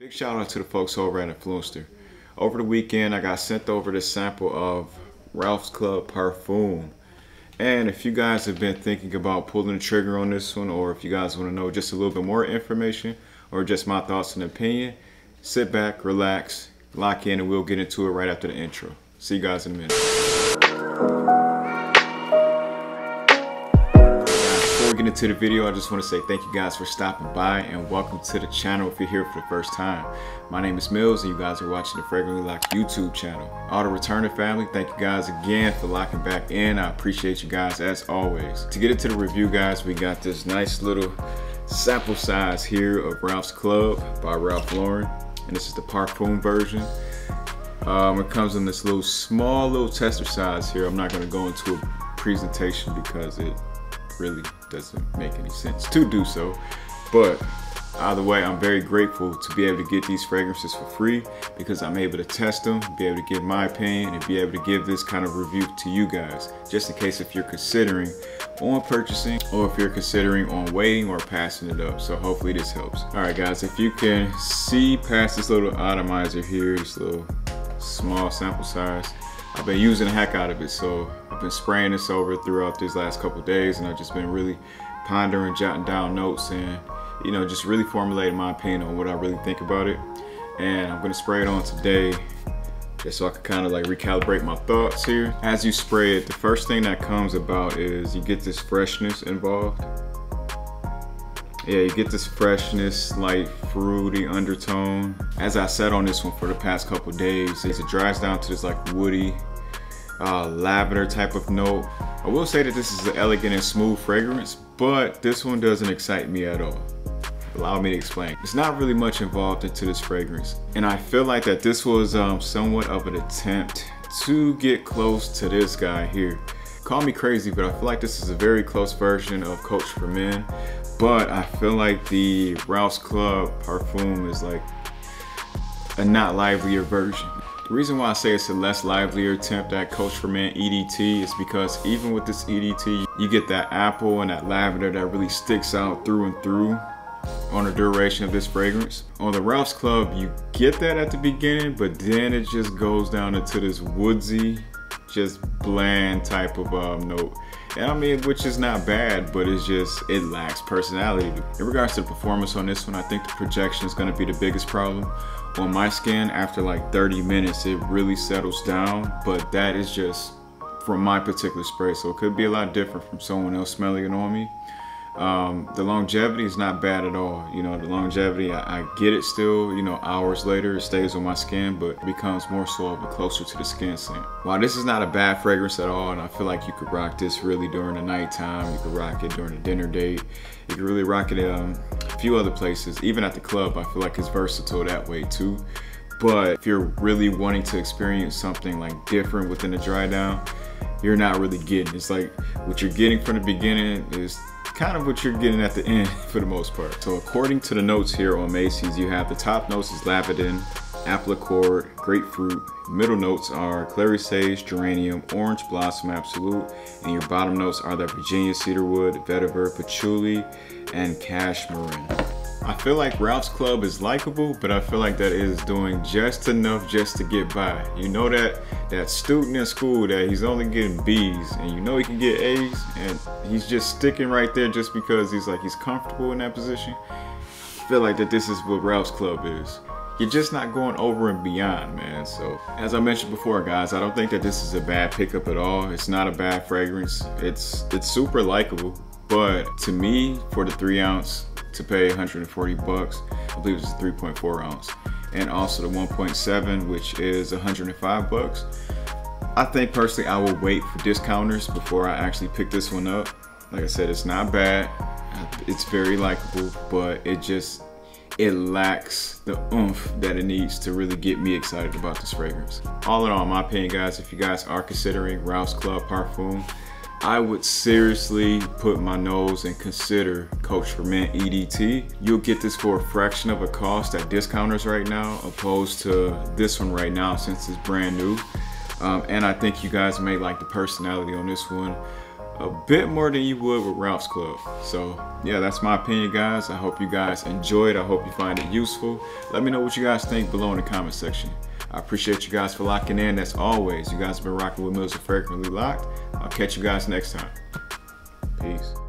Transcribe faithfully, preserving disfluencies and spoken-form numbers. Big shout out to the folks over at Influenster. Over the weekend, I got sent over this sample of Ralph's Club Parfum. And if you guys have been thinking about pulling the trigger on this one, or if you guys want to know just a little bit more information, or just my thoughts and opinion, sit back, relax, lock in, and we'll get into it right after the intro. See you guys in a minute. Before we get into the video, I just want to say thank you guys for stopping by and welcome to the channel if you're here for the first time. My name is Mills and you guys are watching the Fragrantly Locd YouTube channel. All the returning family, thank you guys again for locking back in. I appreciate you guys as always. To get into the review, guys, we got this nice little sample size here of Ralph's Club by Ralph Lauren, and this is the Parfum version. Um, it comes in this little small little tester size here. I'm not going to go into a presentation because it really doesn't make any sense to do so, but either way, I'm very grateful to be able to get these fragrances for free because I'm able to test them, be able to give my opinion, and be able to give this kind of review to you guys, just in case if you're considering on purchasing or if you're considering on waiting or passing it up. So hopefully this helps. All right, guys, if you can see past this little atomizer here, this little small sample size, I've been using the heck out of it. So I've been spraying this over throughout these last couple days, and I've just been really pondering, jotting down notes, and you know, just really formulating my opinion on what I really think about it. And I'm gonna spray it on today just so I can kind of like recalibrate my thoughts here. As you spray it, the first thing that comes about is you get this freshness involved. Yeah, you get this freshness, light fruity undertone. As I sat on this one for the past couple days, it dries down to this like woody, uh, lavender type of note. I will say that this is an elegant and smooth fragrance, but this one doesn't excite me at all. Allow me to explain. It's not really much involved into this fragrance. And I feel like that this was um, somewhat of an attempt to get close to this guy here. Call me crazy, but I feel like this is a very close version of Coach for Men. But I feel like the Ralph's Club Parfum is like a not livelier version. The reason why I say it's a less livelier attempt at Coach for Men E D T is because even with this E D T, you get that apple and that lavender that really sticks out through and through on the duration of this fragrance. On the Ralph's Club, you get that at the beginning, but then it just goes down into this woodsy, just bland type of um, note. And I mean, which is not bad, but it's just, it lacks personality. In regards to the performance on this one, I think the projection is gonna be the biggest problem. On my skin, after like thirty minutes, it really settles down, but that is just from my particular spray. So it could be a lot different from someone else smelling it on me. Um, the longevity is not bad at all. You know, the longevity, I, I get it still, you know, hours later, it stays on my skin, but it becomes more so of a closer to the skin scent. While this is not a bad fragrance at all, and I feel like you could rock this really during the nighttime, you could rock it during a dinner date, you could really rock it um, a few other places, even at the club, I feel like it's versatile that way too. But if you're really wanting to experience something like different within the dry down, you're not really getting. It's like what you're getting from the beginning is kind of what you're getting at the end for the most part. So according to the notes here on Macy's, you have the top notes is lavender, apricot, grapefruit. Middle notes are clary sage, geranium, orange blossom absolute, and your bottom notes are that Virginia cedarwood, vetiver, patchouli, and cashmere. I feel like Ralph's Club is likable, but I feel like that it is doing just enough just to get by. You know that that student in school that he's only getting B's, and you know he can get A's, and he's just sticking right there just because he's like he's comfortable in that position. I feel like that this is what Ralph's Club is. You're just not going over and beyond, man. So as I mentioned before, guys, I don't think that this is a bad pickup at all. It's not a bad fragrance. It's it's super likable, but to me, for the three ounce to pay one hundred forty bucks, I believe it's a three point four ounce, and also the one point seven, which is one hundred five bucks. I think personally I will wait for discounters before I actually pick this one up. Like I said, it's not bad, it's very likable, but it just, it lacks the oomph that it needs to really get me excited about this fragrance. All in all, in my opinion, guys, if you guys are considering Ralph's Club Parfum, I would seriously put my nose and consider Coach for Men E D T. You'll get this for a fraction of a cost at discounters right now, opposed to this one right now since it's brand new. Um, and I think you guys may like the personality on this one a bit more than you would with Ralph's Club. So yeah, that's my opinion, guys. I hope you guys enjoyed. I hope you find it useful. Let me know what you guys think below in the comment section. I appreciate you guys for locking in. As always, you guys have been rocking with Mills and Fragrantly Locked. I'll catch you guys next time. Peace.